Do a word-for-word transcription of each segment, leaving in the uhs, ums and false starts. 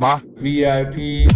Sigma V I P.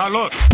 Salud.